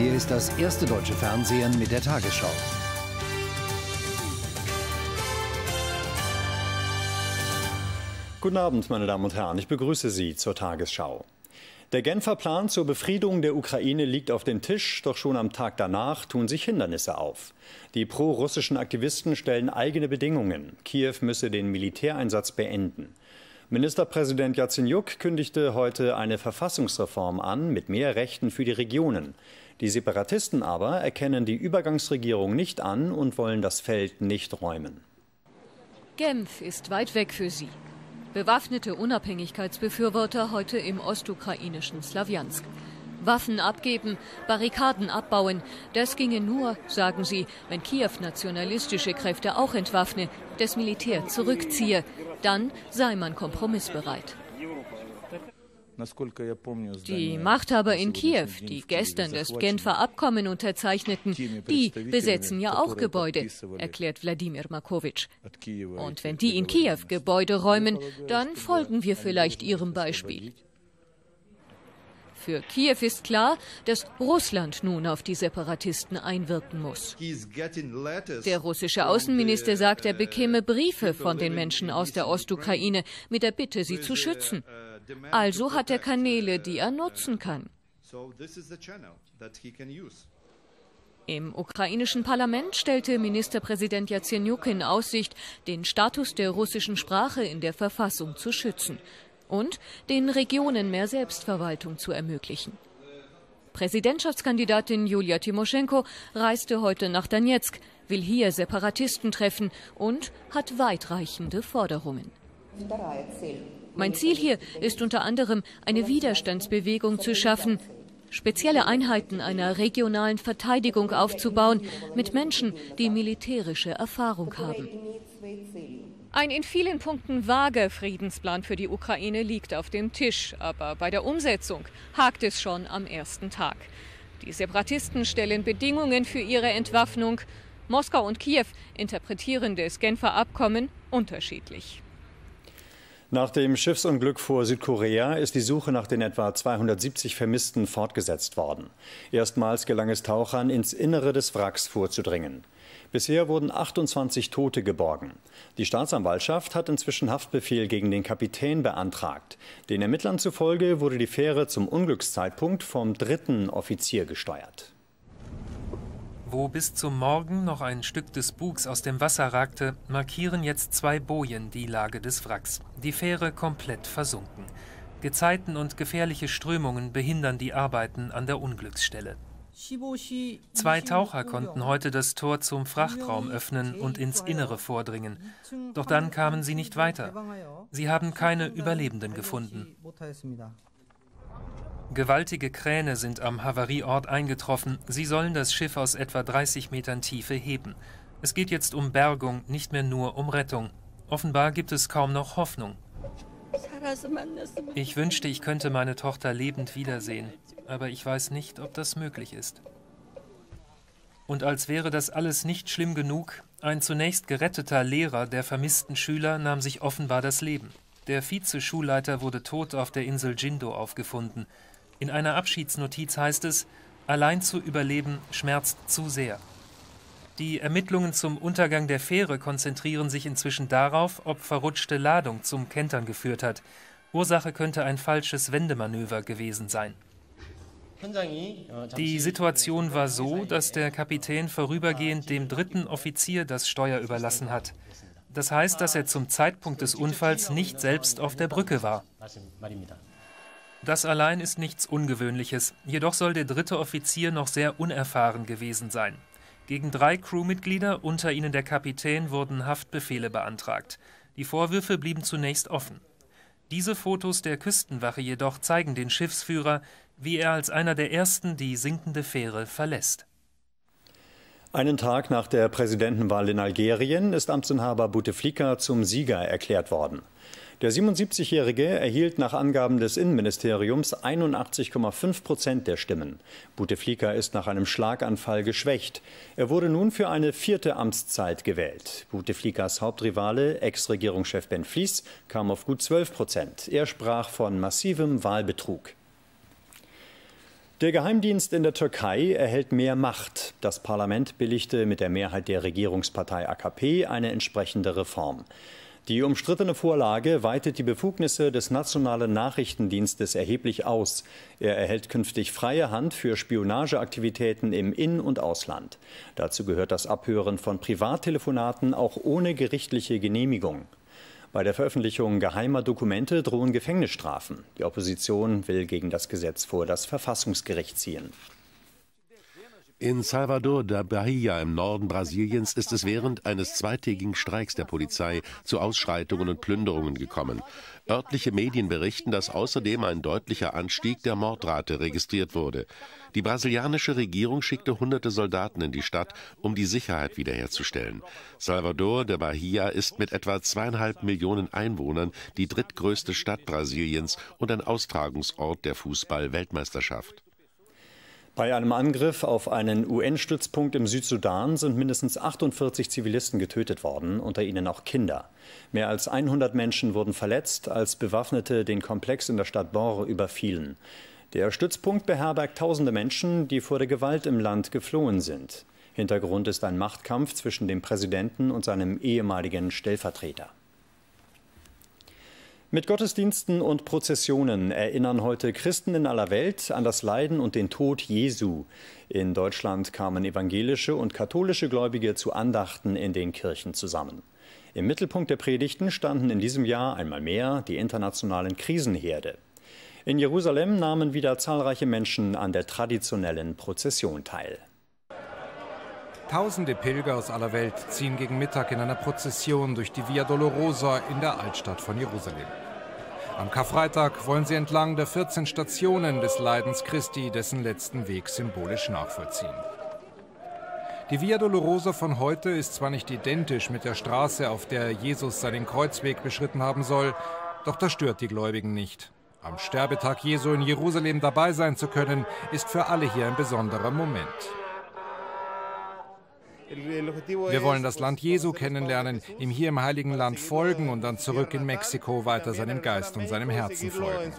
Hier ist das Erste Deutsche Fernsehen mit der Tagesschau. Guten Abend, meine Damen und Herren. Ich begrüße Sie zur Tagesschau. Der Genfer Plan zur Befriedung der Ukraine liegt auf dem Tisch, doch schon am Tag danach tun sich Hindernisse auf. Die pro-russischen Aktivisten stellen eigene Bedingungen. Kiew müsse den Militäreinsatz beenden. Ministerpräsident Jazenjuk kündigte heute eine Verfassungsreform an mit mehr Rechten für die Regionen. Die Separatisten aber erkennen die Übergangsregierung nicht an und wollen das Feld nicht räumen. Genf ist weit weg für sie. Bewaffnete Unabhängigkeitsbefürworter heute im ostukrainischen Slawjansk. Waffen abgeben, Barrikaden abbauen, das ginge nur, sagen sie, wenn Kiew nationalistische Kräfte auch entwaffne, das Militär zurückziehe. Dann sei man kompromissbereit. Die Machthaber in Kiew, die gestern das Genfer Abkommen unterzeichneten, die besetzen ja auch Gebäude, erklärt Wladimir Markowitsch. Und wenn die in Kiew Gebäude räumen, dann folgen wir vielleicht ihrem Beispiel. Für Kiew ist klar, dass Russland nun auf die Separatisten einwirken muss. Der russische Außenminister sagt, er bekäme Briefe von den Menschen aus der Ostukraine mit der Bitte, sie zu schützen. Also hat er Kanäle, die er nutzen kann. Im ukrainischen Parlament stellte Ministerpräsident Jazenjuk in Aussicht, den Status der russischen Sprache in der Verfassung zu schützen und den Regionen mehr Selbstverwaltung zu ermöglichen. Präsidentschaftskandidatin Julia Timoschenko reiste heute nach Donetsk, will hier Separatisten treffen und hat weitreichende Forderungen. Mein Ziel hier ist unter anderem, eine Widerstandsbewegung zu schaffen, spezielle Einheiten einer regionalen Verteidigung aufzubauen mit Menschen, die militärische Erfahrung haben. Ein in vielen Punkten vager Friedensplan für die Ukraine liegt auf dem Tisch, aber bei der Umsetzung hakt es schon am ersten Tag. Die Separatisten stellen Bedingungen für ihre Entwaffnung. Moskau und Kiew interpretieren das Genfer Abkommen unterschiedlich. Nach dem Schiffsunglück vor Südkorea ist die Suche nach den etwa 270 Vermissten fortgesetzt worden. Erstmals gelang es Tauchern, ins Innere des Wracks vorzudringen. Bisher wurden 28 Tote geborgen. Die Staatsanwaltschaft hat inzwischen Haftbefehl gegen den Kapitän beantragt. Den Ermittlern zufolge wurde die Fähre zum Unglückszeitpunkt vom dritten Offizier gesteuert. Wo bis zum Morgen noch ein Stück des Bugs aus dem Wasser ragte, markieren jetzt zwei Bojen die Lage des Wracks. Die Fähre komplett versunken. Gezeiten und gefährliche Strömungen behindern die Arbeiten an der Unglücksstelle. Zwei Taucher konnten heute das Tor zum Frachtraum öffnen und ins Innere vordringen. Doch dann kamen sie nicht weiter. Sie haben keine Überlebenden gefunden. Gewaltige Kräne sind am Havarieort eingetroffen. Sie sollen das Schiff aus etwa 30 Metern Tiefe heben. Es geht jetzt um Bergung, nicht mehr nur um Rettung. Offenbar gibt es kaum noch Hoffnung. Ich wünschte, ich könnte meine Tochter lebend wiedersehen. Aber ich weiß nicht, ob das möglich ist. Und als wäre das alles nicht schlimm genug, ein zunächst geretteter Lehrer der vermissten Schüler nahm sich offenbar das Leben. Der Vize-Schulleiter wurde tot auf der Insel Jindo aufgefunden. In einer Abschiedsnotiz heißt es, allein zu überleben schmerzt zu sehr. Die Ermittlungen zum Untergang der Fähre konzentrieren sich inzwischen darauf, ob verrutschte Ladung zum Kentern geführt hat. Ursache könnte ein falsches Wendemanöver gewesen sein. Die Situation war so, dass der Kapitän vorübergehend dem dritten Offizier das Steuer überlassen hat. Das heißt, dass er zum Zeitpunkt des Unfalls nicht selbst auf der Brücke war. Das allein ist nichts Ungewöhnliches, jedoch soll der dritte Offizier noch sehr unerfahren gewesen sein. Gegen 3 Crewmitglieder, unter ihnen der Kapitän, wurden Haftbefehle beantragt. Die Vorwürfe blieben zunächst offen. Diese Fotos der Küstenwache jedoch zeigen den Schiffsführer, wie er als einer der ersten die sinkende Fähre verlässt. Einen Tag nach der Präsidentenwahl in Algerien ist Amtsinhaber Bouteflika zum Sieger erklärt worden. Der 77-Jährige erhielt nach Angaben des Innenministeriums 81,5% der Stimmen. Bouteflika ist nach einem Schlaganfall geschwächt. Er wurde nun für eine 4. Amtszeit gewählt. Bouteflikas Hauptrivale, Ex-Regierungschef Benflis, kam auf gut 12%. Er sprach von massivem Wahlbetrug. Der Geheimdienst in der Türkei erhält mehr Macht. Das Parlament billigte mit der Mehrheit der Regierungspartei AKP eine entsprechende Reform. Die umstrittene Vorlage weitet die Befugnisse des Nationalen Nachrichtendienstes erheblich aus. Er erhält künftig freie Hand für Spionageaktivitäten im In- und Ausland. Dazu gehört das Abhören von Privattelefonaten auch ohne gerichtliche Genehmigung. Bei der Veröffentlichung geheimer Dokumente drohen Gefängnisstrafen. Die Opposition will gegen das Gesetz vor das Verfassungsgericht ziehen. In Salvador da Bahia im Norden Brasiliens ist es während eines zweitägigen Streiks der Polizei zu Ausschreitungen und Plünderungen gekommen. Örtliche Medien berichten, dass außerdem ein deutlicher Anstieg der Mordrate registriert wurde. Die brasilianische Regierung schickte hunderte Soldaten in die Stadt, um die Sicherheit wiederherzustellen. Salvador da Bahia ist mit etwa 2,5 Millionen Einwohnern die drittgrößte Stadt Brasiliens und ein Austragungsort der Fußball-Weltmeisterschaft. Bei einem Angriff auf einen UN-Stützpunkt im Südsudan sind mindestens 48 Zivilisten getötet worden, unter ihnen auch Kinder. Mehr als 100 Menschen wurden verletzt, als Bewaffnete den Komplex in der Stadt Bor überfielen. Der Stützpunkt beherbergt tausende Menschen, die vor der Gewalt im Land geflohen sind. Hintergrund ist ein Machtkampf zwischen dem Präsidenten und seinem ehemaligen Stellvertreter. Mit Gottesdiensten und Prozessionen erinnern heute Christen in aller Welt an das Leiden und den Tod Jesu. In Deutschland kamen evangelische und katholische Gläubige zu Andachten in den Kirchen zusammen. Im Mittelpunkt der Predigten standen in diesem Jahr einmal mehr die internationalen Krisenherde. In Jerusalem nahmen wieder zahlreiche Menschen an der traditionellen Prozession teil. Tausende Pilger aus aller Welt ziehen gegen Mittag in einer Prozession durch die Via Dolorosa in der Altstadt von Jerusalem. Am Karfreitag wollen sie entlang der 14 Stationen des Leidens Christi dessen letzten Weg symbolisch nachvollziehen. Die Via Dolorosa von heute ist zwar nicht identisch mit der Straße, auf der Jesus seinen Kreuzweg beschritten haben soll, doch das stört die Gläubigen nicht. Am Sterbetag Jesu in Jerusalem dabei sein zu können, ist für alle hier ein besonderer Moment. Wir wollen das Land Jesu kennenlernen, ihm hier im Heiligen Land folgen und dann zurück in Mexiko weiter seinem Geist und seinem Herzen folgen.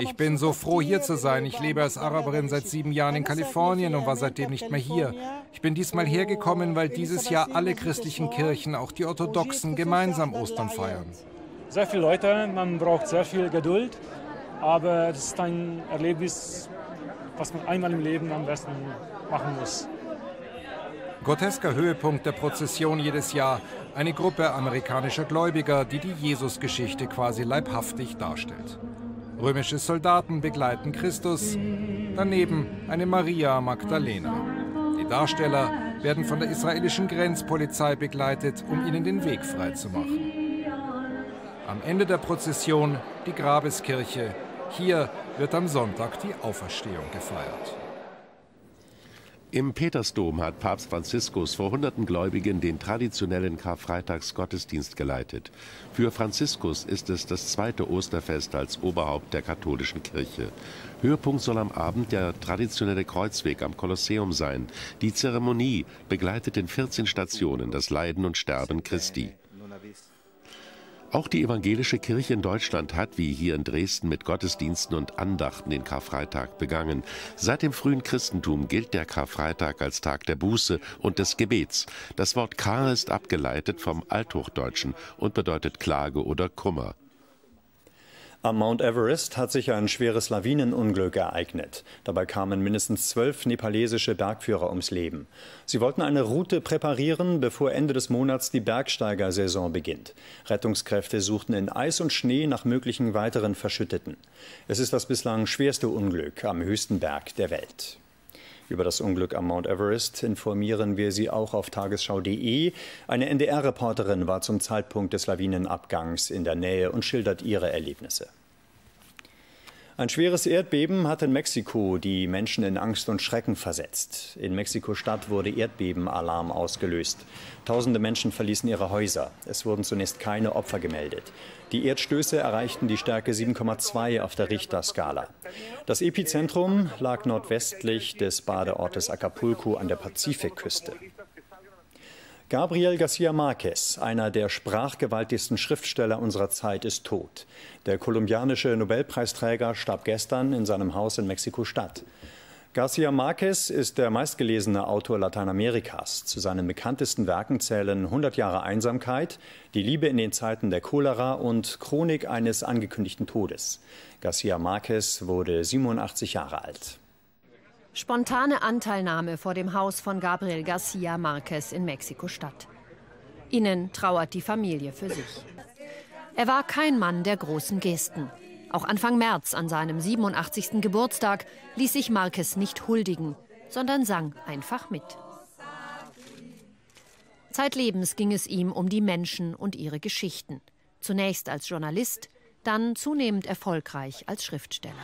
Ich bin so froh, hier zu sein. Ich lebe als Araberin seit 7 Jahren in Kalifornien und war seitdem nicht mehr hier. Ich bin diesmal hergekommen, weil dieses Jahr alle christlichen Kirchen, auch die orthodoxen, gemeinsam Ostern feiern. Sehr viele Leute, man braucht sehr viel Geduld, aber es ist ein Erlebnis, was man einmal im Leben am besten machen muss. Grotesker Höhepunkt der Prozession jedes Jahr, eine Gruppe amerikanischer Gläubiger, die die Jesusgeschichte quasi leibhaftig darstellt. Römische Soldaten begleiten Christus, daneben eine Maria Magdalena. Die Darsteller werden von der israelischen Grenzpolizei begleitet, um ihnen den Weg freizumachen. Am Ende der Prozession die Grabeskirche. Hier wird am Sonntag die Auferstehung gefeiert. Im Petersdom hat Papst Franziskus vor hunderten Gläubigen den traditionellen Karfreitagsgottesdienst geleitet. Für Franziskus ist es das zweite Osterfest als Oberhaupt der katholischen Kirche. Höhepunkt soll am Abend der traditionelle Kreuzweg am Kolosseum sein. Die Zeremonie begleitet in 14 Stationen das Leiden und Sterben Christi. Auch die evangelische Kirche in Deutschland hat, wie hier in Dresden, mit Gottesdiensten und Andachten den Karfreitag begangen. Seit dem frühen Christentum gilt der Karfreitag als Tag der Buße und des Gebets. Das Wort Kar ist abgeleitet vom Althochdeutschen und bedeutet Klage oder Kummer. Am Mount Everest hat sich ein schweres Lawinenunglück ereignet. Dabei kamen mindestens 12 nepalesische Bergführer ums Leben. Sie wollten eine Route präparieren, bevor Ende des Monats die Bergsteigersaison beginnt. Rettungskräfte suchten in Eis und Schnee nach möglichen weiteren Verschütteten. Es ist das bislang schwerste Unglück am höchsten Berg der Welt. Über das Unglück am Mount Everest informieren wir Sie auch auf tagesschau.de. Eine NDR-Reporterin war zum Zeitpunkt des Lawinenabgangs in der Nähe und schildert ihre Erlebnisse. Ein schweres Erdbeben hat in Mexiko die Menschen in Angst und Schrecken versetzt. In Mexiko-Stadt wurde Erdbebenalarm ausgelöst. Tausende Menschen verließen ihre Häuser. Es wurden zunächst keine Opfer gemeldet. Die Erdstöße erreichten die Stärke 7,2 auf der Richterskala. Das Epizentrum lag nordwestlich des Badeortes Acapulco an der Pazifikküste. Gabriel García Márquez, einer der sprachgewaltigsten Schriftsteller unserer Zeit, ist tot. Der kolumbianische Nobelpreisträger starb gestern in seinem Haus in Mexiko-Stadt. García Márquez ist der meistgelesene Autor Lateinamerikas. Zu seinen bekanntesten Werken zählen 100 Jahre Einsamkeit, Die Liebe in den Zeiten der Cholera und Chronik eines angekündigten Todes. García Márquez wurde 87 Jahre alt. Spontane Anteilnahme vor dem Haus von Gabriel García Márquez in Mexiko-Stadt. Innen trauert die Familie für sich. Er war kein Mann der großen Gesten. Auch Anfang März, an seinem 87. Geburtstag, ließ sich Márquez nicht huldigen, sondern sang einfach mit. Zeitlebens ging es ihm um die Menschen und ihre Geschichten. Zunächst als Journalist, dann zunehmend erfolgreich als Schriftsteller.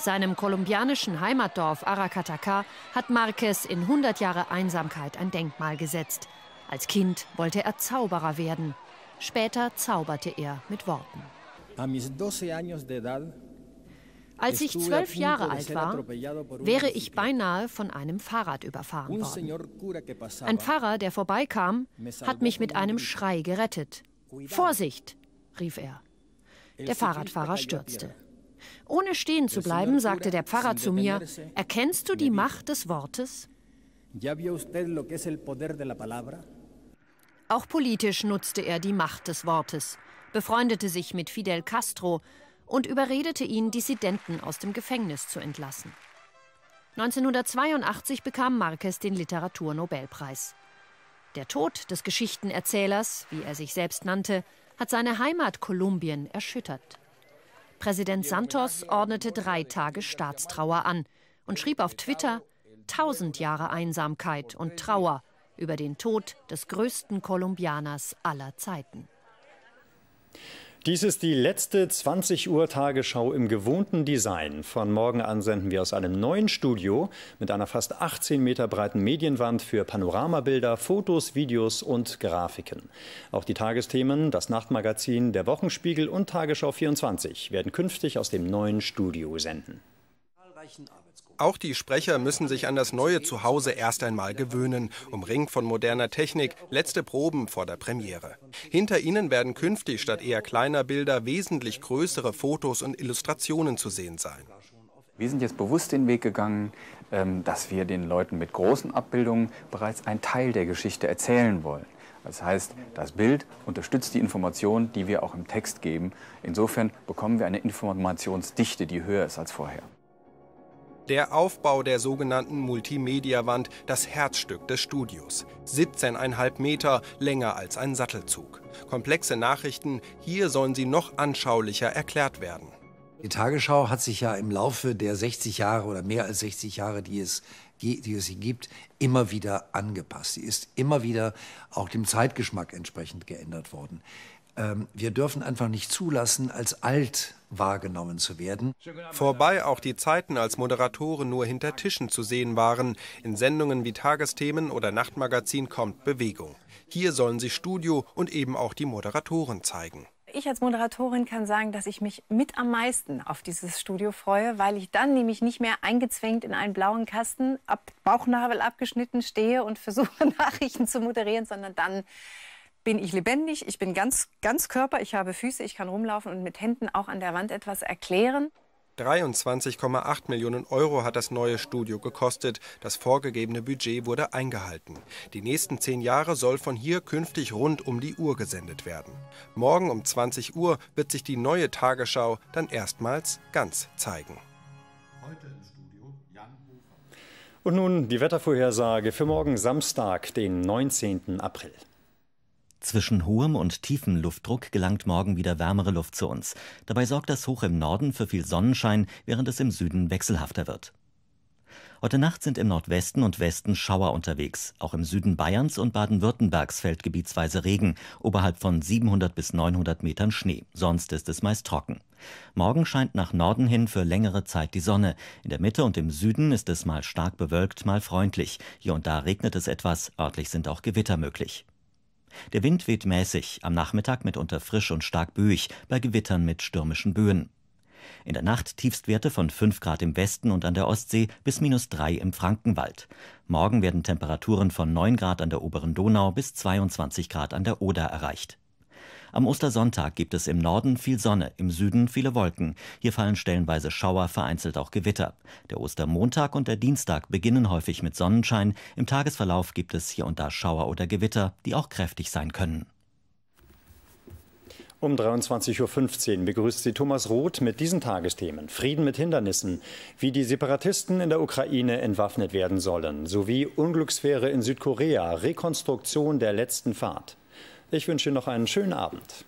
Seinem kolumbianischen Heimatdorf Aracataca hat Márquez in 100 Jahre Einsamkeit ein Denkmal gesetzt. Als Kind wollte er Zauberer werden. Später zauberte er mit Worten. Als ich 12 Jahre alt war, wäre ich beinahe von einem Fahrrad überfahren worden. Ein Pfarrer, der vorbeikam, hat mich mit einem Schrei gerettet. Vorsicht, rief er. Der Fahrradfahrer stürzte. Ohne stehen zu bleiben, sagte der Pfarrer zu mir, erkennst du die Macht des Wortes? Auch politisch nutzte er die Macht des Wortes, befreundete sich mit Fidel Castro und überredete ihn, Dissidenten aus dem Gefängnis zu entlassen. 1982 bekam Márquez den Literaturnobelpreis. Der Tod des Geschichtenerzählers, wie er sich selbst nannte, hat seine Heimat Kolumbien erschüttert. Präsident Santos ordnete 3 Tage Staatstrauer an und schrieb auf Twitter, 1000 Jahre Einsamkeit und Trauer über den Tod des größten Kolumbianers aller Zeiten. Dies ist die letzte 20-Uhr-Tagesschau im gewohnten Design. Von morgen an senden wir aus einem neuen Studio mit einer fast 18 Meter breiten Medienwand für Panoramabilder, Fotos, Videos und Grafiken. Auch die Tagesthemen, das Nachtmagazin, der Wochenspiegel und Tagesschau 24 werden künftig aus dem neuen Studio senden. Auch die Sprecher müssen sich an das neue Zuhause erst einmal gewöhnen, umringt von moderner Technik, letzte Proben vor der Premiere. Hinter ihnen werden künftig statt eher kleiner Bilder wesentlich größere Fotos und Illustrationen zu sehen sein. Wir sind jetzt bewusst den Weg gegangen, dass wir den Leuten mit großen Abbildungen bereits einen Teil der Geschichte erzählen wollen. Das heißt, das Bild unterstützt die Information, die wir auch im Text geben. Insofern bekommen wir eine Informationsdichte, die höher ist als vorher. Der Aufbau der sogenannten Multimedia-Wand, das Herzstück des Studios. 17,5 Meter, länger als ein Sattelzug. Komplexe Nachrichten, hier sollen sie noch anschaulicher erklärt werden. Die Tagesschau hat sich ja im Laufe der 60 Jahre oder mehr als 60 Jahre, die es hier gibt, immer wieder angepasst. Sie ist immer wieder auch dem Zeitgeschmack entsprechend geändert worden. Wir dürfen einfach nicht zulassen, als alt wahrgenommen zu werden. Vorbei auch die Zeiten, als Moderatoren nur hinter Tischen zu sehen waren. In Sendungen wie Tagesthemen oder Nachtmagazin kommt Bewegung. Hier sollen sie Studio und eben auch die Moderatoren zeigen. Ich als Moderatorin kann sagen, dass ich mich mit am meisten auf dieses Studio freue, weil ich dann nämlich nicht mehr eingezwängt in einen blauen Kasten, ab Bauchnabel abgeschnitten stehe und versuche, Nachrichten zu moderieren, sondern dann bin ich lebendig, ich bin ganz Körper, ich habe Füße, ich kann rumlaufen und mit Händen auch an der Wand etwas erklären. 23,8 Millionen Euro hat das neue Studio gekostet. Das vorgegebene Budget wurde eingehalten. Die nächsten 10 Jahre soll von hier künftig rund um die Uhr gesendet werden. Morgen um 20 Uhr wird sich die neue Tagesschau dann erstmals ganz zeigen. Und nun die Wettervorhersage für morgen Samstag, den 19. April. Zwischen hohem und tiefem Luftdruck gelangt morgen wieder wärmere Luft zu uns. Dabei sorgt das Hoch im Norden für viel Sonnenschein, während es im Süden wechselhafter wird. Heute Nacht sind im Nordwesten und Westen Schauer unterwegs. Auch im Süden Bayerns und Baden-Württembergs fällt gebietsweise Regen, oberhalb von 700 bis 900 Metern Schnee. Sonst ist es meist trocken. Morgen scheint nach Norden hin für längere Zeit die Sonne. In der Mitte und im Süden ist es mal stark bewölkt, mal freundlich. Hier und da regnet es etwas, örtlich sind auch Gewitter möglich. Der Wind weht mäßig, am Nachmittag mitunter frisch und stark böig, bei Gewittern mit stürmischen Böen. In der Nacht Tiefstwerte von 5 Grad im Westen und an der Ostsee bis -3 im Frankenwald. Morgen werden Temperaturen von 9 Grad an der oberen Donau bis 22 Grad an der Oder erreicht. Am Ostersonntag gibt es im Norden viel Sonne, im Süden viele Wolken. Hier fallen stellenweise Schauer, vereinzelt auch Gewitter. Der Ostermontag und der Dienstag beginnen häufig mit Sonnenschein. Im Tagesverlauf gibt es hier und da Schauer oder Gewitter, die auch kräftig sein können. Um 23:15 Uhr begrüßt Sie Thomas Roth mit diesen Tagesthemen. Frieden mit Hindernissen, wie die Separatisten in der Ukraine entwaffnet werden sollen, sowie Unglückssphäre in Südkorea, Rekonstruktion der letzten Fahrt. Ich wünsche Ihnen noch einen schönen Abend.